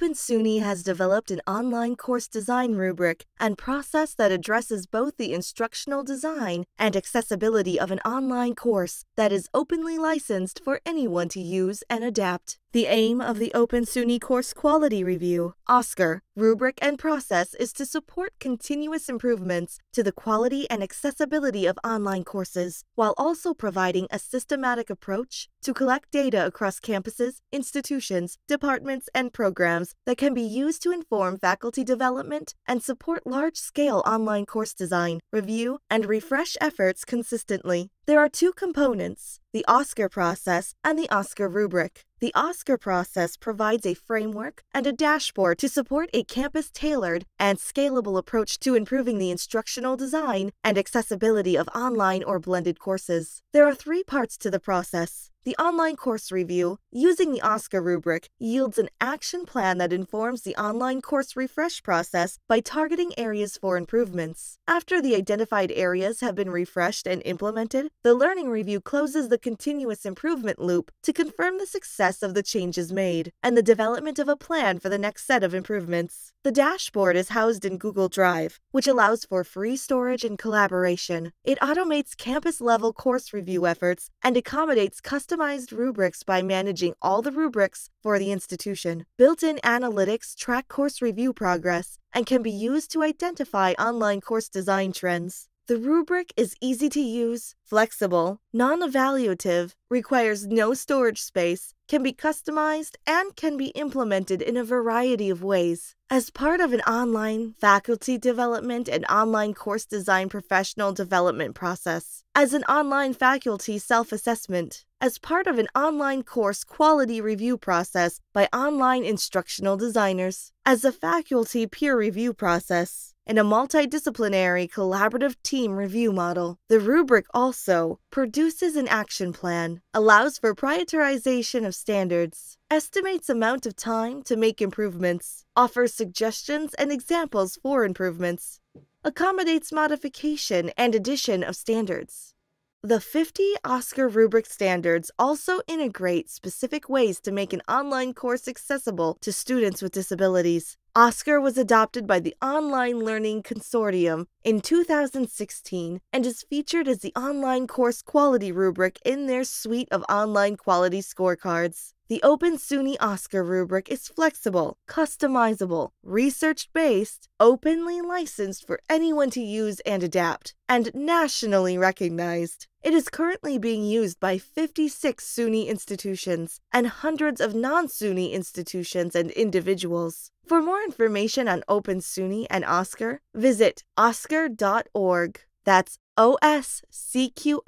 Open SUNY has developed an online course design rubric and process that addresses both the instructional design and accessibility of an online course that is openly licensed for anyone to use and adapt. The aim of the Open SUNY Course Quality Review, OSCQR, rubric and process is to support continuous improvements to the quality and accessibility of online courses, while also providing a systematic approach to collect data across campuses, institutions, departments, and programs that can be used to inform faculty development and support large-scale online course design, review, and refresh efforts consistently. There are two components, the OSCQR process and the OSCQR rubric. The OSCQR process provides a framework and a dashboard to support a campus-tailored and scalable approach to improving the instructional design and accessibility of online or blended courses. There are three parts to the process. The online course review, using the OSCQR rubric, yields an action plan that informs the online course refresh process by targeting areas for improvements. After the identified areas have been refreshed and implemented, the learning review closes the continuous improvement loop to confirm the success of the changes made and the development of a plan for the next set of improvements. The dashboard is housed in Google Drive, which allows for free storage and collaboration. It automates campus-level course review efforts and accommodates customized rubrics by managing all the rubrics for the institution. Built-in analytics track course review progress and can be used to identify online course design trends. The rubric is easy to use, flexible, non-evaluative, requires no storage space, can be customized, and can be implemented in a variety of ways. As part of an online faculty development and online course design professional development process, as an online faculty self-assessment, as part of an online course quality review process by online instructional designers, as a faculty peer review process, and a multidisciplinary collaborative team review model. The rubric also produces an action plan, allows for prioritization of standards, estimates amount of time to make improvements, offers suggestions and examples for improvements, accommodates modification and addition of standards. The 50 OSCQR rubric standards also integrate specific ways to make an online course accessible to students with disabilities. OSCQR was adopted by the Online Learning Consortium in 2016 and is featured as the online course quality rubric in their suite of online quality scorecards. The Open SUNY OSCQR rubric is flexible, customizable, research-based, openly licensed for anyone to use and adapt, and nationally recognized. It is currently being used by 56 SUNY institutions and hundreds of non-SUNY institutions and individuals. For more information on Open SUNY and OSCQR, visit oscqr.org. That's oscqr.org.